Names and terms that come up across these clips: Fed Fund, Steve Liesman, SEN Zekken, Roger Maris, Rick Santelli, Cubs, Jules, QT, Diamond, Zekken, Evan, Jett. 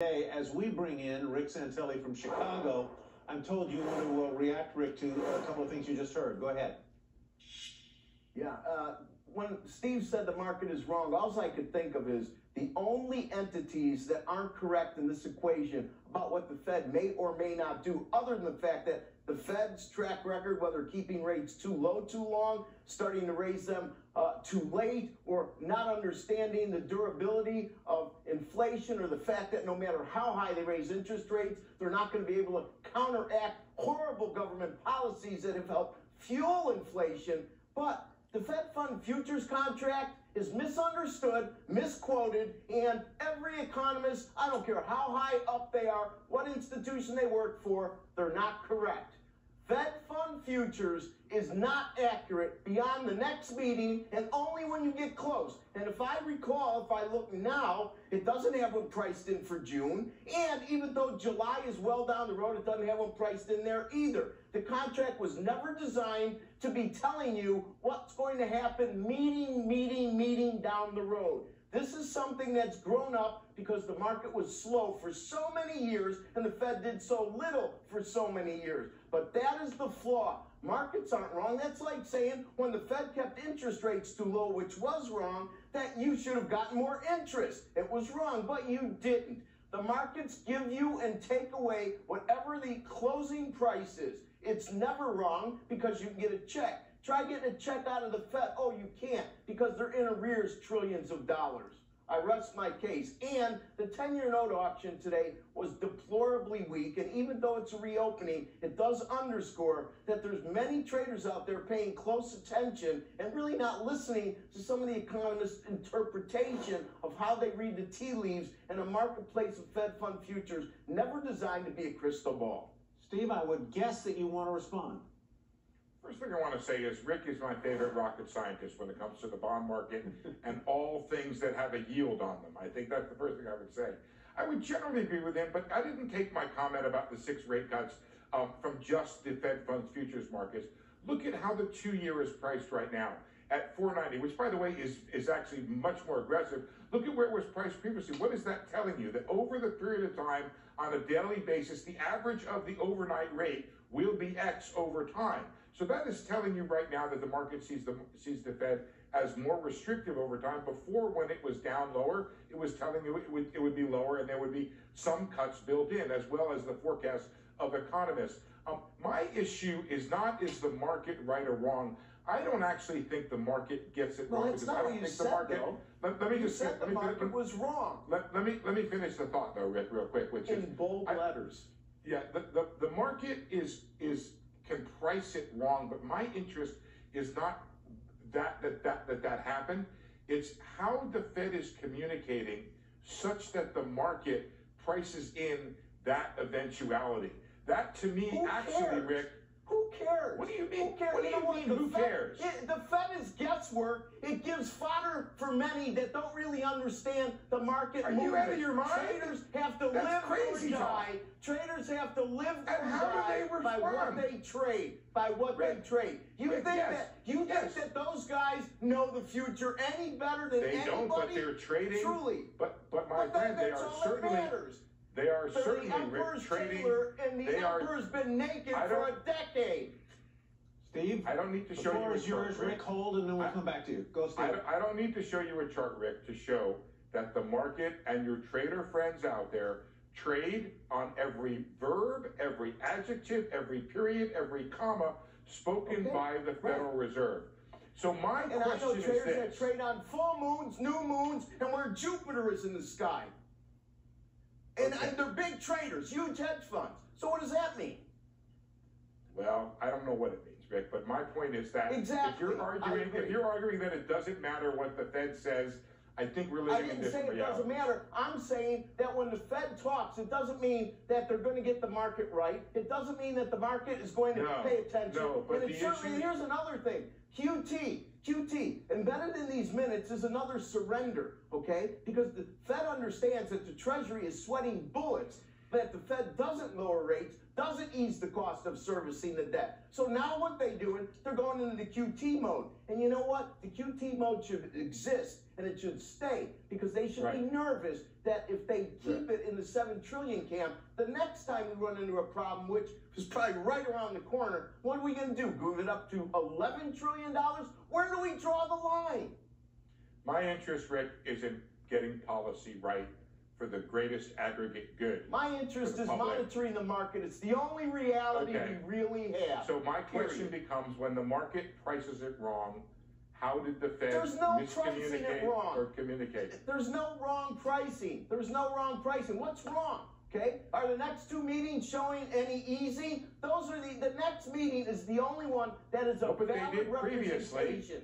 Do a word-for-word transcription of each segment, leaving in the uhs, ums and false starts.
Today, as we bring in Rick Santelli from Chicago, I'm told you want to uh, react, Rick, to a couple of things you just heard. Go ahead. Yeah, uh, when Steve said the market is wrong, all I could think of is the only entities that aren't correct in this equation about what the Fed may or may not do, other than the fact that the Fed's track record, whether keeping rates too low too long, starting to raise them uh, too late, or not understanding the durability of inflation, or the fact that no matter how high they raise interest rates, they're not going to be able to counteract horrible government policies that have helped fuel inflation. But the Fed Fund futures contract is misunderstood, misquoted, and every economist, I don't care how high up they are, what institution they work for, they're not correct. Fed Fund futures is not accurate beyond the next meeting and only when you get close. And if I recall, if I look now, it doesn't have one priced in for June. And even though July is well down the road, it doesn't have one priced in there either. The contract was never designed to be telling you what's going to happen meeting, meeting, meeting down the road. This is something that's grown up because the market was slow for so many years and the Fed did so little for so many years. But that is the flaw. Markets aren't wrong. That's like saying when the Fed kept interest rates too low, which was wrong, that you should have gotten more interest. It was wrong, but you didn't. The markets give you and take away whatever the closing price is. It's never wrong because you can get a check. Try getting a check out of the Fed. Oh, you can't because they're in arrears trillions of dollars. I rest my case. And the ten-year note auction today was deplorably weak. And even though it's a reopening, it does underscore that there's many traders out there paying close attention and really not listening to some of the economists' interpretation of how they read the tea leaves in a marketplace of Fed Fund futures never designed to be a crystal ball. Steve, I would guess that you want to respond. First thing I want to say is Rick is my favorite rocket scientist when it comes to the bond market and all things that have a yield on them. I think that's the first thing I would say. I would generally agree with him, but I didn't take my comment about the six rate cuts um, from just the Fed Funds futures markets. Look at how the two-year is priced right now at four ninety, which, by the way, is, is actually much more aggressive. Look at where it was priced previously. What is that telling you? That over the period of time, on a daily basis, the average of the overnight rate will be X over time. So that is telling you right now that the market sees the, sees the Fed as more restrictive over time. Before, when it was down lower, it was telling you it would, it would be lower and there would be some cuts built in, as well as the forecast of economists. Um, my issue is not is the market right or wrong. I don't actually think the market gets it well, wrong. It's not I don't what you think said, the market, though. Let, let me you just said let the me, market let, was wrong. Let, let, me, let me finish the thought, though, Rick, real quick. Which in is, bold I, letters. Yeah, the, the, the market is, is can price it wrong, but my interest is not that that, that, that that happened. It's how the Fed is communicating such that the market prices in that eventuality. That, to me, who actually, cares? Rick... Who cares? What do you mean? Who cares? What do you, you know mean, who Fed, cares? It, the Fed is guesswork. It gives fodder for many that don't really understand the market. Are movement. You out of your mind? Traders have to That's live crazy or die. Talk. Traders have to live and or how die do they by what they trade. By what Rick, they trade. You Rick, think yes, that you yes. think that those guys know the future any better than they anybody? They don't, but they're trading. Truly. But, but my but friend, they are certainly... Matters. They are so certainly Rick, trading. And the they emperor's are, been naked for a decade. Steve, I don't need to show you a chart, Rick. Rick, hold, and then we'll I, come back to you. Go, Steve. I don't, I don't need to show you a chart, Rick, to show that the market and your trader friends out there trade on every verb, every adjective, every period, every comma spoken okay. by the Federal right. Reserve. So my and question I know traders is this. That trade on full moons, new moons, and where Jupiter is in the sky. And, and they're big traders, huge hedge funds. So what does that mean? Well, I don't know what it means, Rick, but my point is that exactly. if you're arguing if you're arguing that it doesn't matter what the Fed says, I think we're living in this reality. I didn't say it doesn't matter. I'm saying that when the Fed talks, it doesn't mean that they're going to get the market right. It doesn't mean that the market is going to no, pay attention. No, but and the issue... Here's another thing. Q T. Q T, embedded in these minutes is another surrender, okay? Because the Fed understands that the Treasury is sweating bullets. that the Fed doesn't lower rates, doesn't ease the cost of servicing the debt. So now what they're doing, they're going into the Q T mode. And you know what? The Q T mode should exist and it should stay, because they should right. be nervous that if they keep right. it in the seven trillion camp, the next time we run into a problem, which is probably right around the corner, what are we going to do? Move it up to eleven trillion dollars? Where do we draw the line? My interest, Rick, is in getting policy right for the greatest aggregate good. My interest is monitoring the market. It's the only reality okay. we really have. So my question becomes, when the market prices it wrong, how did the Fed There's no miscommunicate it wrong. or communicate? There's no wrong pricing. There's no wrong pricing. What's wrong? Okay, are the next two meetings showing any easing? Those are the, the next meeting is the only one that is a no, but valid they did representation. Previously.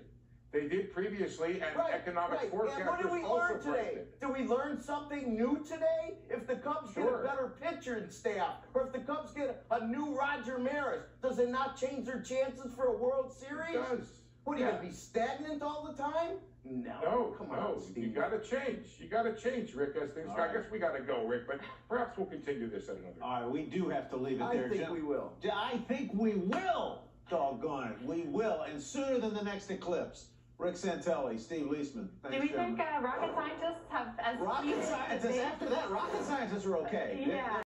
They did previously, and right, economic right. forecasters and what did we learn today? Did we learn something new today? If the Cubs sure. get a better pitcher and staff, or if the Cubs get a new Roger Maris, does it not change their chances for a World Series? It does. What, are yeah. you going to be stagnant all the time? No. No, come no. on, Steve. You got to change. You got to change, Rick, as things go. Right. I guess we got to go, Rick, but perhaps we'll continue this at another time. All right, we do have to leave it I there. I think Jim. we will. I think we will. Doggone it. We will, and sooner than the next eclipse. Rick Santelli, Steve Liesman. Thanks, do we gentlemen. think uh, rocket scientists have... As rocket scientists, after that, rocket scientists are okay. Yeah. They're,